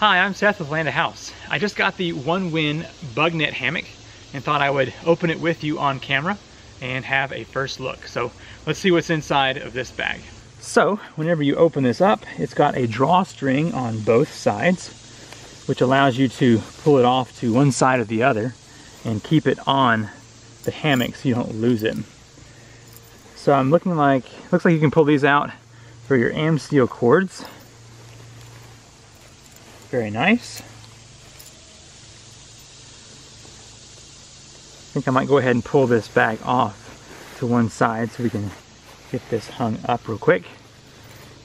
Hi, I'm Seth with Land To House. I just got the One Win Bugnet Hammock and thought I would open it with you on camera and have a first look. So let's see what's inside of this bag. So whenever you open this up, it's got a drawstring on both sides, which allows you to pull it off to one side or the other and keep it on the hammock so you don't lose it. So I'm looks like you can pull these out for your Amsteel cords. Very nice. I think I might go ahead and pull this bag off to one side so we can get this hung up real quick.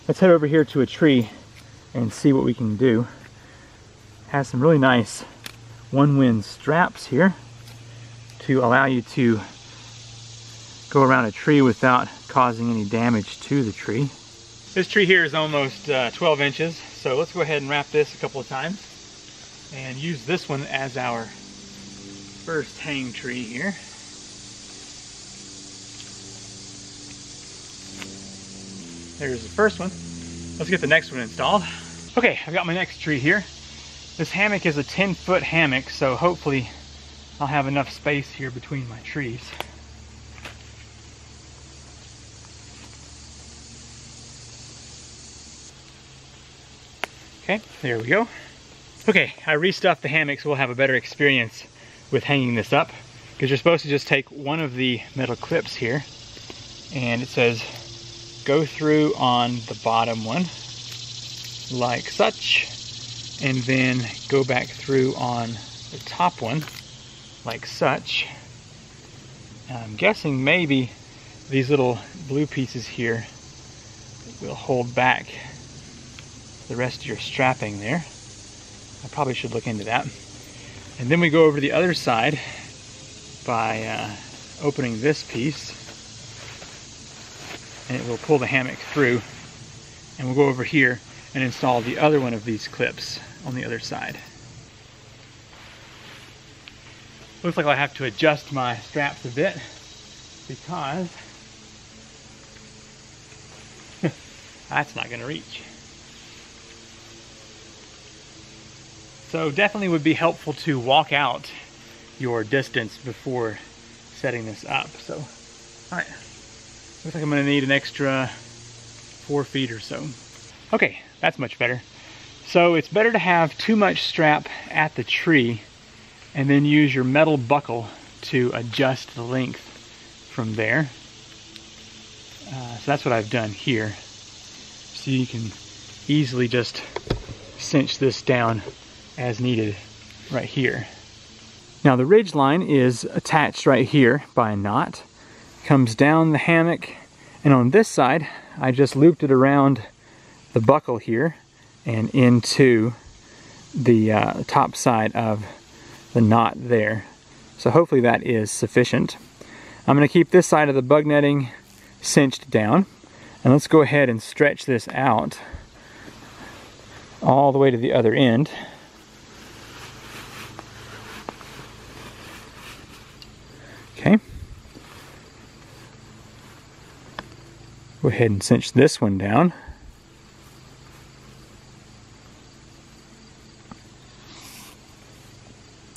Let's head over here to a tree and see what we can do. It has some really nice Onewind straps here to allow you to go around a tree without causing any damage to the tree. This tree here is almost 12 inches, so let's go ahead and wrap this a couple of times and use this one as our first hang tree here. There's the first one. Let's get the next one installed. Okay, I've got my next tree here. This hammock is a 10-foot hammock, so hopefully I'll have enough space here between my trees. Okay, there we go. Okay, I restuffed the hammock so we'll have a better experience with hanging this up, because you're supposed to just take one of the metal clips here and it says go through on the bottom one like such, and then go back through on the top one like such. Now I'm guessing maybe these little blue pieces here will hold back the rest of your strapping there. I probably should look into that. And then we go over to the other side by opening this piece, and it will pull the hammock through, and we'll go over here and install the other one of these clips on the other side. Looks like I'll have to adjust my straps a bit because that's not gonna reach. So definitely would be helpful to walk out your distance before setting this up. So, all right, looks like I'm gonna need an extra 4 feet or so. Okay, that's much better. So it's better to have too much strap at the tree and then use your metal buckle to adjust the length from there. So that's what I've done here. So you can easily just cinch this down as needed right here. Now the ridge line is attached right here by a knot, comes down the hammock, and on this side I just looped it around the buckle here and into the top side of the knot there. So hopefully that is sufficient. I'm going to keep this side of the bug netting cinched down, and let's go ahead and stretch this out all the way to the other end. Okay. Go ahead and cinch this one down.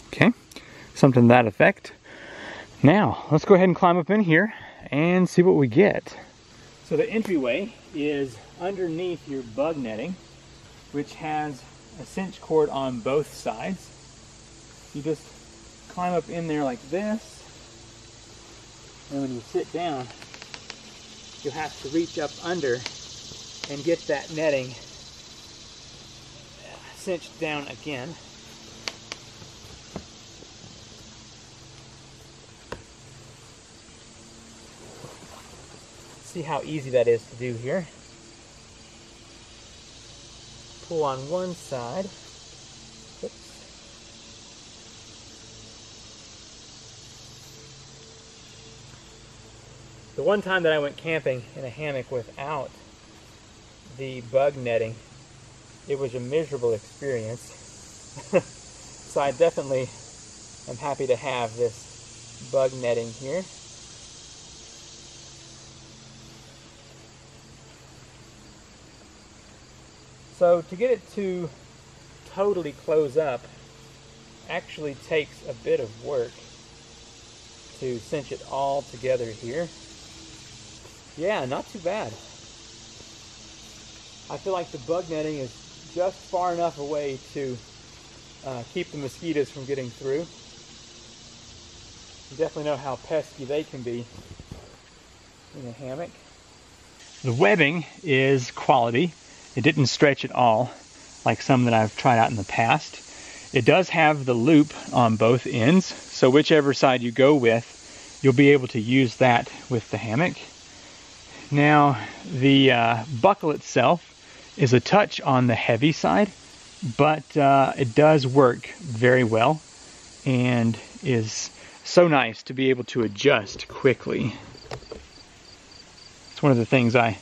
Okay, something to that effect. Now, let's go ahead and climb up in here and see what we get. So the entryway is underneath your bug netting, which has a cinch cord on both sides. You just climb up in there like this. And when you sit down, you'll have to reach up under and get that netting cinched down again. See how easy that is to do here. Pull on one side. Oops. The one time that I went camping in a hammock without the bug netting, it was a miserable experience. So I definitely am happy to have this bug netting here. So to get it to totally close up actually takes a bit of work to cinch it all together here. Yeah, not too bad. I feel like the bug netting is just far enough away to keep the mosquitoes from getting through. You definitely know how pesky they can be in a hammock. The webbing is quality. It didn't stretch at all, like some that I've tried out in the past. It does have the loop on both ends, so whichever side you go with, you'll be able to use that with the hammock. Now, the buckle itself is a touch on the heavy side, but it does work very well and is so nice to be able to adjust quickly. It's one of the things I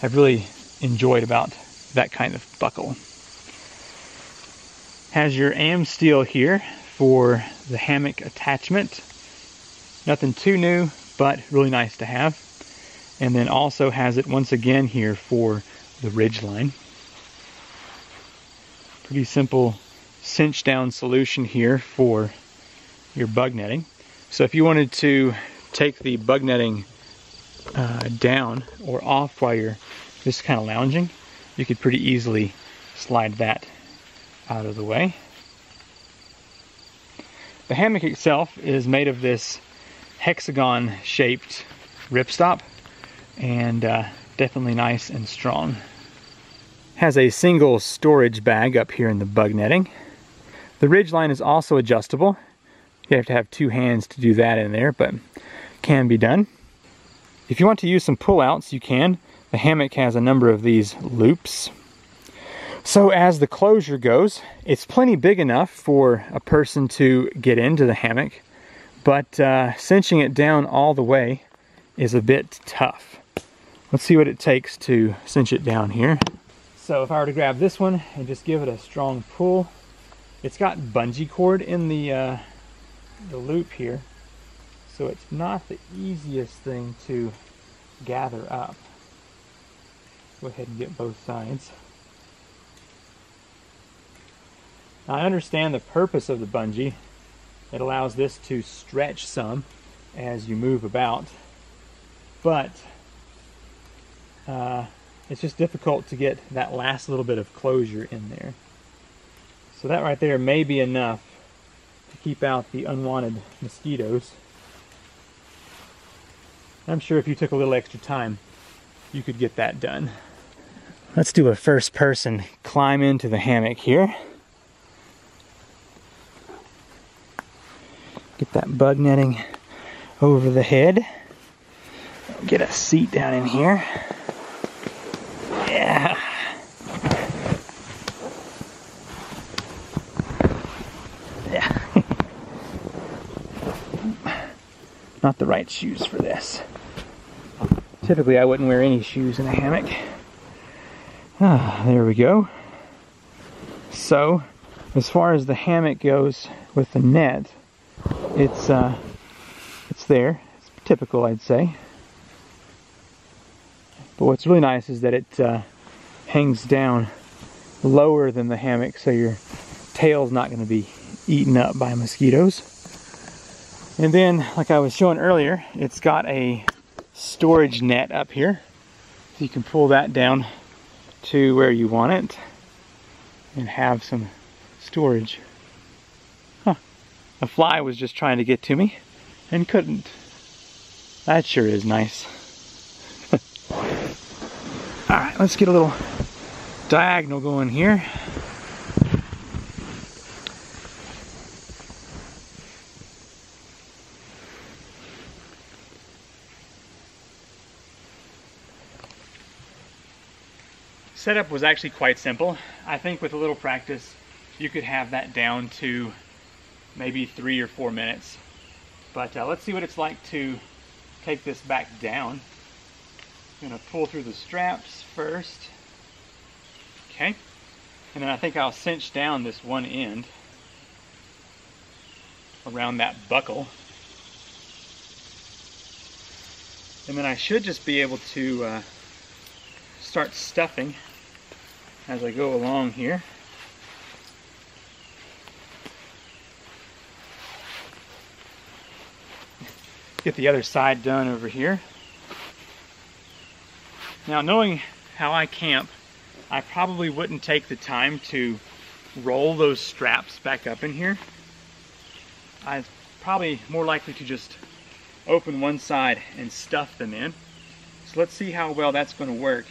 have really enjoyed about that kind of buckle. Has your Amsteel here for the hammock attachment. Nothing too new, but really nice to have. And then also has it once again here for the ridge line. Pretty simple cinch down solution here for your bug netting. So if you wanted to take the bug netting down or off while you're just kind of lounging, you could pretty easily slide that out of the way. The hammock itself is made of this hexagon shaped ripstop and definitely nice and strong. Has a single storage bag up here in the bug netting. The ridge line is also adjustable. You have to have two hands to do that in there, but can be done. If you want to use some pullouts, you can. The hammock has a number of these loops. So as the closure goes, it's plenty big enough for a person to get into the hammock, but cinching it down all the way is a bit tough. Let's see what it takes to cinch it down here. So if I were to grab this one and just give it a strong pull, it's got bungee cord in the loop here, so it's not the easiest thing to gather up. Go ahead and get both sides. I understand the purpose of the bungee. It allows this to stretch some as you move about, but it's just difficult to get that last little bit of closure in there. So that right there may be enough to keep out the unwanted mosquitoes. I'm sure if you took a little extra time, you could get that done. Let's do a first person climb into the hammock here. Get that bug netting over the head. Get a seat down in here. Yeah. Yeah. Not the right shoes for this. Typically, I wouldn't wear any shoes in a hammock. Ah, there we go. So, as far as the hammock goes with the net, it's there. It's typical, I'd say. But what's really nice is that it hangs down lower than the hammock, so your tail's not going to be eaten up by mosquitoes. And then, like I was showing earlier, it's got a storage net up here. So you can pull that down to where you want it and have some storage. A fly was just trying to get to me and couldn't. That sure is nice. All right, let's get a little diagonal going here. Setup was actually quite simple. I think with a little practice, you could have that down to maybe 3 or 4 minutes. But let's see what it's like to take this back down. I'm gonna pull through the straps first. Okay, and then I think I'll cinch down this one end around that buckle. And then I should just be able to start stuffing as I go along here. Get the other side done over here. Now, knowing how I camp, I probably wouldn't take the time to roll those straps back up in here. I'm probably more likely to just open one side and stuff them in. So let's see how well that's going to work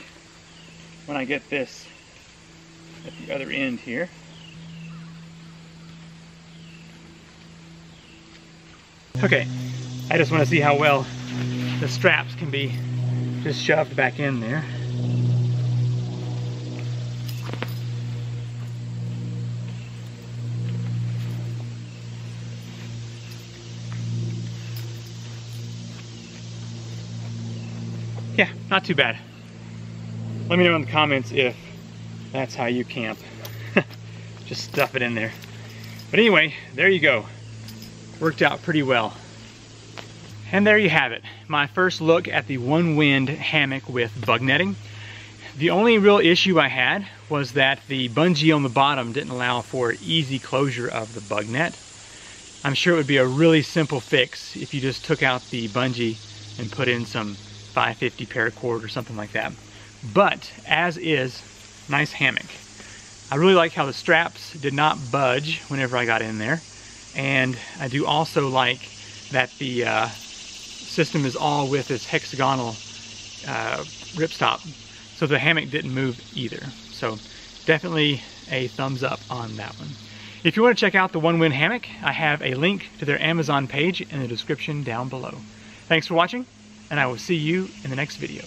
when I get this at the other end here. Okay, I just want to see how well the straps can be just shoved back in there. Yeah, not too bad. Let me know in the comments if that's how you camp. Just stuff it in there. But anyway, there you go. Worked out pretty well. And there you have it, my first look at the One Win hammock with bug netting. The only real issue I had was that the bungee on the bottom didn't allow for easy closure of the bug net. I'm sure it would be a really simple fix if you just took out the bungee and put in some 550 paracord or something like that. But as is, nice hammock. I really like how the straps did not budge whenever I got in there. And I do also like that the system is all with this hexagonal ripstop, so the hammock didn't move either. So definitely a thumbs up on that one. If you want to check out the One Win hammock, I have a link to their Amazon page in the description down below. Thanks for watching, and I will see you in the next video.